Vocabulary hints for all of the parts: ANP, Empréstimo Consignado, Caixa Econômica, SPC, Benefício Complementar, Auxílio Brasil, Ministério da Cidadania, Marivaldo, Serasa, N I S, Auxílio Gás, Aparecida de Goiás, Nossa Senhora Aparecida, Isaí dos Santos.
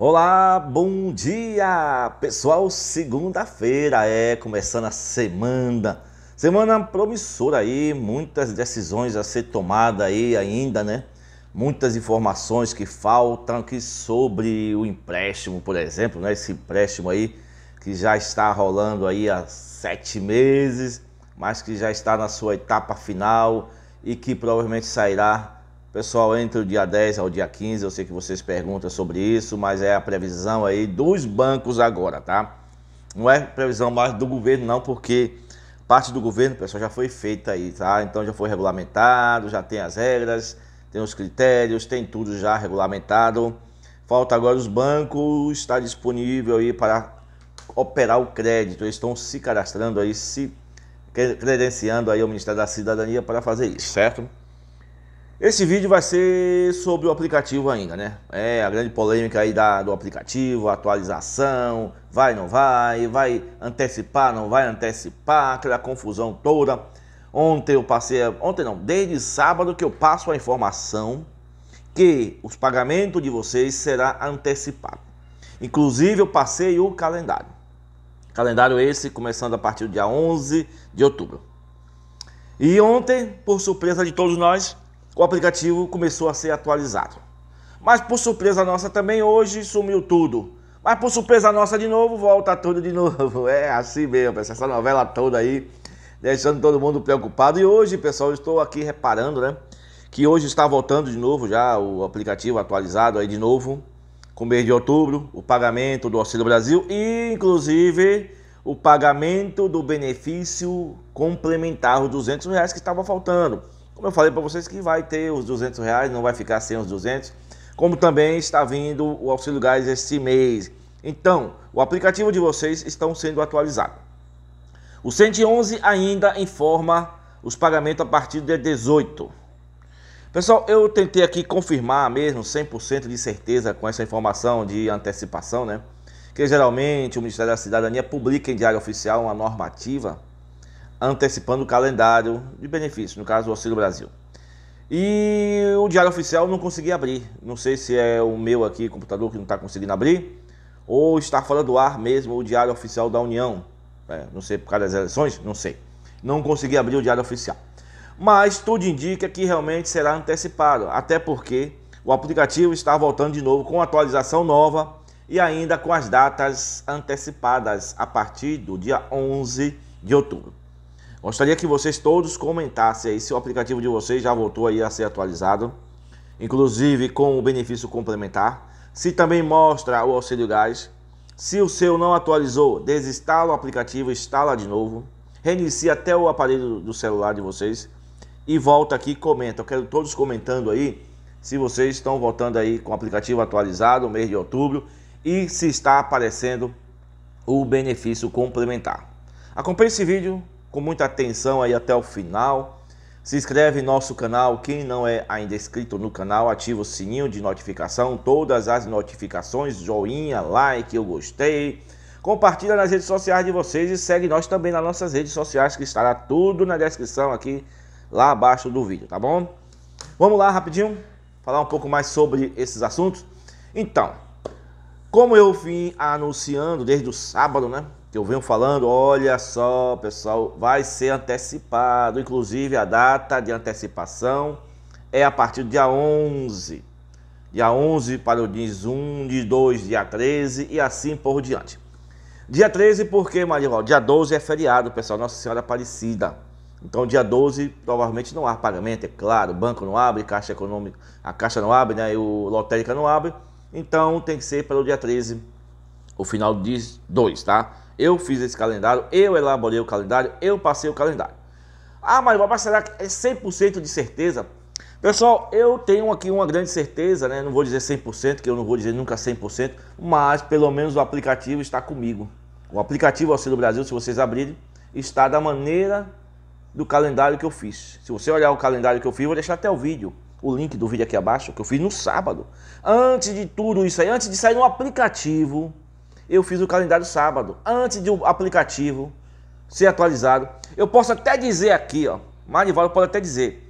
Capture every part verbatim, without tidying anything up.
Olá, bom dia, pessoal. Segunda-feira é começando a semana, semana promissora aí, muitas decisões a ser tomada aí ainda, né? Muitas informações que faltam aqui sobre o empréstimo, por exemplo, né? Esse empréstimo aí que já está rolando aí há sete meses, mas que já está na sua etapa final e que provavelmente sairá, pessoal, entre o dia dez ao dia quinze, eu sei que vocês perguntam sobre isso, mas é a previsão aí dos bancos agora, tá? Não é previsão mais do governo não, porque parte do governo, pessoal, já foi feita aí, tá? Então já foi regulamentado, já tem as regras, tem os critérios, tem tudo já regulamentado. Falta agora os bancos estar disponível aí para operar o crédito. Eles estão se cadastrando aí, se credenciando aí ao Ministério da Cidadania para fazer isso, certo? Esse vídeo vai ser sobre o aplicativo ainda, né? É a grande polêmica aí da, do aplicativo, atualização, vai, não vai, vai antecipar, não vai antecipar, aquela confusão toda. Ontem eu passei, ontem não, desde sábado que eu passo a informação que os pagamentos de vocês será antecipado. Inclusive eu passei o calendário. Calendário esse começando a partir do dia onze de outubro. E ontem, por surpresa de todos nós, o aplicativo começou a ser atualizado. Mas por surpresa nossa também hoje sumiu tudo. Mas por surpresa nossa de novo, volta tudo de novo. É assim mesmo, pessoal. Essa novela toda aí, deixando todo mundo preocupado. E hoje, pessoal, eu estou aqui reparando, né? Que hoje está voltando de novo já o aplicativo atualizado aí de novo. Com o mês de outubro, o pagamento do Auxílio Brasil e, inclusive, o pagamento do benefício complementar, os duzentos reais que estava faltando. Como eu falei para vocês que vai ter os duzentos reais, não vai ficar sem os duzentos. Como também está vindo o Auxílio Gás este mês. Então, o aplicativo de vocês estão sendo atualizado. O cento e onze ainda informa os pagamentos a partir de dezoito. Pessoal, eu tentei aqui confirmar mesmo cem por cento de certeza com essa informação de antecipação, né? Que geralmente o Ministério da Cidadania publica em diário oficial uma normativa antecipando o calendário de benefício, no caso do Auxílio Brasil. E o diário oficial não consegui abrir. Não sei se é o meu aqui, computador, que não está conseguindo abrir, ou está fora do ar mesmo o diário oficial da União. É, não sei, por causa das eleições, não sei. Não consegui abrir o diário oficial. Mas tudo indica que realmente será antecipado, até porque o aplicativo está voltando de novo com atualização nova e ainda com as datas antecipadas a partir do dia onze de outubro. Gostaria que vocês todos comentassem aí se o aplicativo de vocês já voltou aí a ser atualizado, inclusive com o benefício complementar, se também mostra o Auxílio Gás. Se o seu não atualizou, desinstala o aplicativo, instala de novo, reinicia até o aparelho do celular de vocês e volta aqui e comenta. Eu quero todos comentando aí se vocês estão voltando aí com o aplicativo atualizado no mês de outubro e se está aparecendo o benefício complementar. Acompanhe esse vídeo com muita atenção aí até o final. Se inscreve em nosso canal, quem não é ainda inscrito no canal, ativa o sininho de notificação, todas as notificações, joinha, like, eu gostei. Compartilha nas redes sociais de vocês e segue nós também nas nossas redes sociais, que estará tudo na descrição aqui, lá abaixo do vídeo, tá bom? Vamos lá rapidinho, falar um pouco mais sobre esses assuntos. Então, como eu vim anunciando desde o sábado, né? Que eu venho falando, olha só, pessoal, vai ser antecipado. Inclusive, a data de antecipação é a partir do dia onze. Dia onze para o dia um, dia dois, dia treze e assim por diante. Dia treze, por quê, Marivaldo? Dia doze é feriado, pessoal, Nossa Senhora Aparecida. Então, dia doze, provavelmente não há pagamento, é claro. O banco não abre, Caixa Econômica, a Caixa não abre, né? E o lotérica não abre. Então, tem que ser pelo dia treze, o final do dia dois, tá? Eu fiz esse calendário, eu elaborei o calendário, eu passei o calendário. Ah, mas, mas será que é cem por cento de certeza? Pessoal, eu tenho aqui uma grande certeza, né? Não vou dizer cem por cento, que eu não vou dizer nunca cem por cento, mas pelo menos o aplicativo está comigo. O aplicativo Auxílio Brasil, se vocês abrirem, está da maneira do calendário que eu fiz. Se você olhar o calendário que eu fiz, eu vou deixar até o vídeo, o link do vídeo aqui abaixo, que eu fiz no sábado. Antes de tudo isso aí, antes de sair no aplicativo, eu fiz o calendário sábado, antes de o aplicativo ser atualizado. Eu posso até dizer aqui, ó, Marivaldo pode até dizer,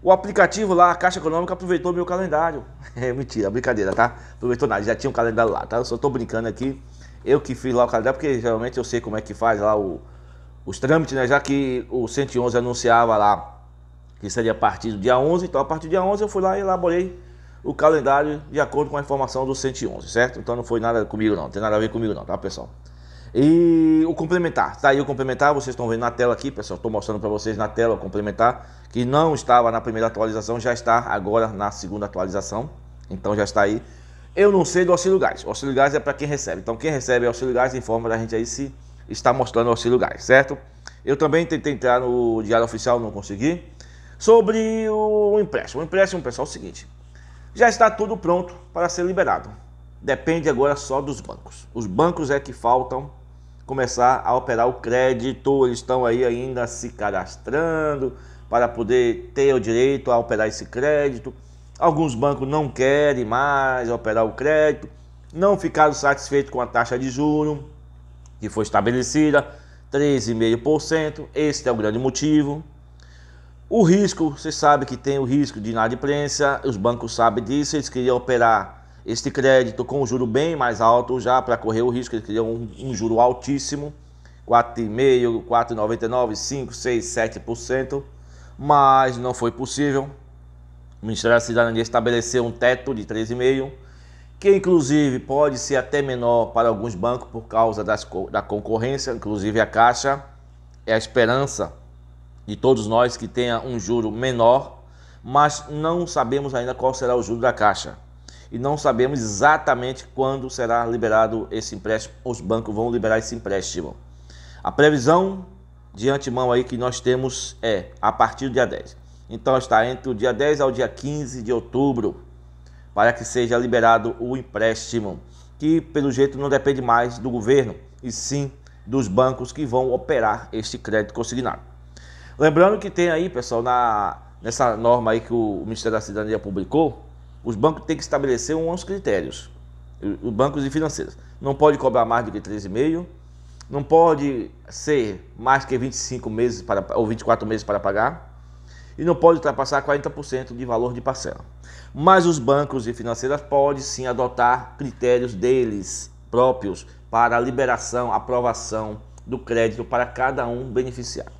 O aplicativo lá, a Caixa Econômica, aproveitou meu calendário. É mentira, brincadeira, tá? Aproveitou nada, já tinha um calendário lá, tá? Eu só tô brincando aqui. Eu que fiz lá o calendário, porque geralmente eu sei como é que faz lá o, os trâmites, né? Já que o cento e onze anunciava lá que seria a partir do dia onze, então a partir do dia onze eu fui lá e elaborei o calendário de acordo com a informação do cento e onze, certo? Então não foi nada comigo não, não tem nada a ver comigo não, tá, pessoal? E o complementar, tá aí o complementar, vocês estão vendo na tela aqui, pessoal, estou mostrando para vocês na tela o complementar, que não estava na primeira atualização, já está agora na segunda atualização, então já está aí. Eu não sei do auxílio gás, o auxílio gás é para quem recebe, então quem recebe auxílio gás informa da gente aí se está mostrando o auxílio gás, certo? Eu também tentei entrar no diário oficial, não consegui. Sobre o empréstimo, o empréstimo, pessoal, é o seguinte, já está tudo pronto para ser liberado, depende agora só dos bancos, os bancos é que faltam começar a operar o crédito, eles estão aí ainda se cadastrando para poder ter o direito a operar esse crédito. Alguns bancos não querem mais operar o crédito, não ficaram satisfeitos com a taxa de juros que foi estabelecida, treze vírgula cinco por cento, este é o grande motivo. O risco, você sabe que tem o risco de inadimplência, os bancos sabem disso, eles queriam operar este crédito com um juro bem mais alto já para correr o risco, eles queriam um, um juro altíssimo, quatro vírgula cinco por cento, quatro vírgula noventa e nove por cento, cinco por cento, seis por cento, sete por cento, mas não foi possível. O Ministério da Cidadania estabeleceu um teto de treze vírgula cinco por cento, que inclusive pode ser até menor para alguns bancos por causa das, da concorrência, inclusive a Caixa, é a esperança de todos nós que tenha um juro menor, mas não sabemos ainda qual será o juro da Caixa. E não sabemos exatamente quando será liberado esse empréstimo, os bancos vão liberar esse empréstimo. A previsão de antemão aí que nós temos é a partir do dia dez. Então está entre o dia dez ao dia quinze de outubro, para que seja liberado o empréstimo, que pelo jeito não depende mais do governo, e sim dos bancos que vão operar este crédito consignado. Lembrando que tem aí, pessoal, na, nessa norma aí que o Ministério da Cidadania publicou, os bancos têm que estabelecer uns critérios, os bancos e financeiras. Não pode cobrar mais do que treze vírgula cinco por cento, não pode ser mais que vinte e cinco meses para, ou vinte e quatro meses para pagar, e não pode ultrapassar quarenta por cento de valor de parcela. Mas os bancos e financeiras podem sim adotar critérios deles próprios para a liberação, aprovação do crédito para cada um beneficiário.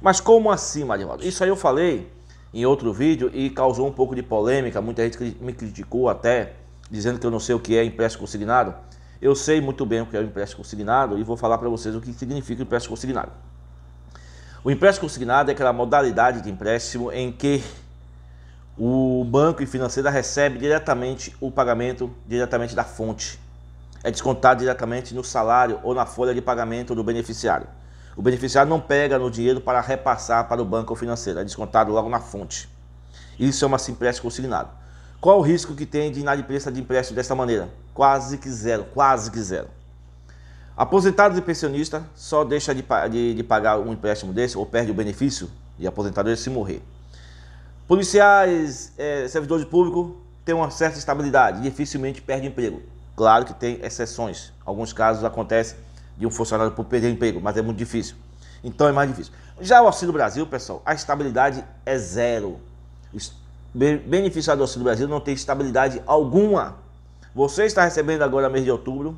Mas como assim, Marivaldo? Isso aí eu falei em outro vídeo e causou um pouco de polêmica, muita gente me criticou até, dizendo que eu não sei o que é empréstimo consignado. Eu sei muito bem o que é o empréstimo consignado e vou falar para vocês o que significa o empréstimo consignado. O empréstimo consignado é aquela modalidade de empréstimo em que o banco e financeira recebe diretamente o pagamento diretamente da fonte. É descontado diretamente no salário ou na folha de pagamento do beneficiário. O beneficiário não pega no dinheiro para repassar para o banco financeiro, é descontado logo na fonte. Isso é uma empréstimo consignado. Qual o risco que tem de inadimplência de empréstimo dessa maneira? Quase que zero, quase que zero. Aposentado e pensionista só deixa de, de, de pagar um empréstimo desse ou perde o benefício de aposentadoria se morrer. Policiais, é, servidores públicos têm uma certa estabilidade, dificilmente perde emprego. Claro que tem exceções, alguns casos acontecem de um funcionário por perder emprego, mas é muito difícil. Então é mais difícil. Já o Auxílio Brasil, pessoal, a estabilidade é zero. O beneficiário do Auxílio Brasil não tem estabilidade alguma. Você está recebendo agora mês de outubro,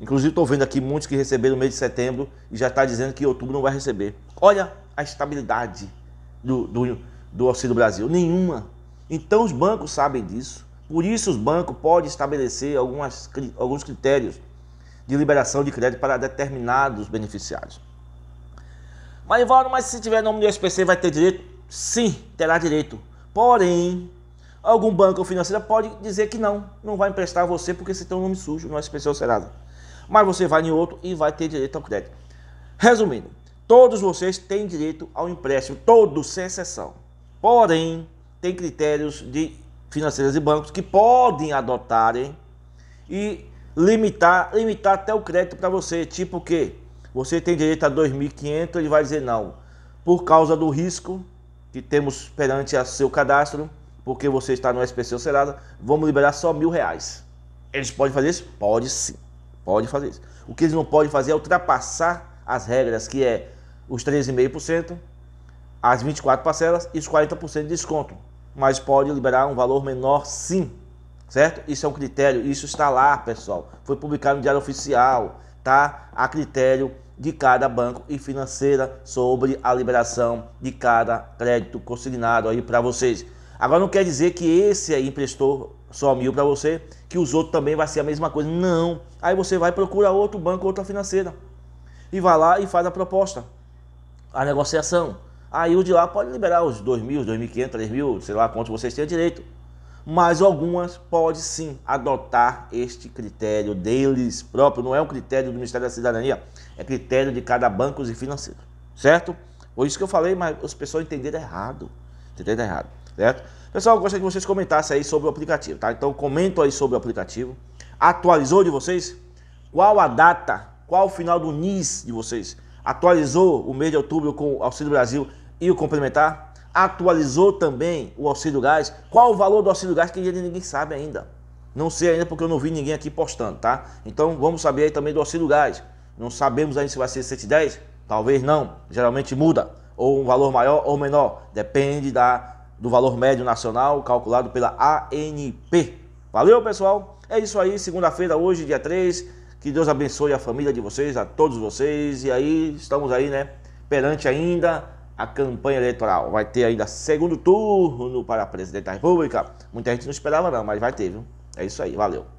inclusive estou vendo aqui muitos que receberam mês de setembro e já está dizendo que em outubro não vai receber. Olha a estabilidade do, do, do Auxílio Brasil, nenhuma. Então os bancos sabem disso, por isso os bancos podem estabelecer algumas, alguns critérios de liberação de crédito para determinados beneficiários. Marivaldo, mas se tiver nome do S P C vai ter direito? Sim, terá direito. Porém, algum banco ou financeira pode dizer que não, não vai emprestar a você porque você tem um nome sujo no S P C ou Serasa. Mas você vai em outro e vai ter direito ao crédito. Resumindo, todos vocês têm direito ao empréstimo, todos, sem exceção. Porém, tem critérios de financeiras e bancos que podem adotarem e limitar, limitar até o crédito para você, tipo que você tem direito a dois mil e quinhentos, ele vai dizer não, por causa do risco que temos perante o seu cadastro, porque você está no S P C ou Serasa, vamos liberar só mil reais. Eles podem fazer isso? Pode sim, pode fazer isso. O que eles não podem fazer é ultrapassar as regras, que é os treze vírgula cinco por cento, as vinte e quatro parcelas e os quarenta por cento de desconto, mas pode liberar um valor menor sim, certo? Isso é um critério, isso está lá, pessoal, foi publicado no Diário Oficial, tá? A critério de cada banco e financeira sobre a liberação de cada crédito consignado aí para vocês. Agora não quer dizer que esse aí emprestou só mil para você, que os outros também vai ser a mesma coisa, não. Aí você vai procurar outro banco, outra financeira, e vai lá e faz a proposta, a negociação. Aí o de lá pode liberar os dois mil, dois mil e quinhentos, três mil, sei lá quantos vocês têm direito. Mas algumas pode sim adotar este critério deles próprio. Não é um critério do Ministério da Cidadania, é critério de cada banco e financeiro, certo? Foi isso que eu falei, mas as pessoas entenderam errado. Entenderam errado, certo? Pessoal, eu gostaria que vocês comentassem aí sobre o aplicativo, tá? Então comenta aí sobre o aplicativo. Atualizou de vocês? Qual a data? Qual o final do N I S de vocês? Atualizou o mês de outubro com o Auxílio Brasil e o complementar? Atualizou também o Auxílio Gás? Qual o valor do Auxílio Gás que ninguém sabe ainda? Não sei ainda porque eu não vi ninguém aqui postando, tá? Então vamos saber aí também do Auxílio Gás. Não sabemos ainda se vai ser cento e dez? Talvez não. Geralmente muda. Ou um valor maior ou menor. Depende da... do valor médio nacional calculado pela A N P. Valeu, pessoal? É isso aí, segunda-feira, hoje, dia três. Que Deus abençoe a família de vocês, a todos vocês. E aí, estamos aí, né, perante ainda a campanha eleitoral. Vai ter ainda segundo turno para a presidente da República. Muita gente não esperava não, mas vai ter, viu? É isso aí, valeu.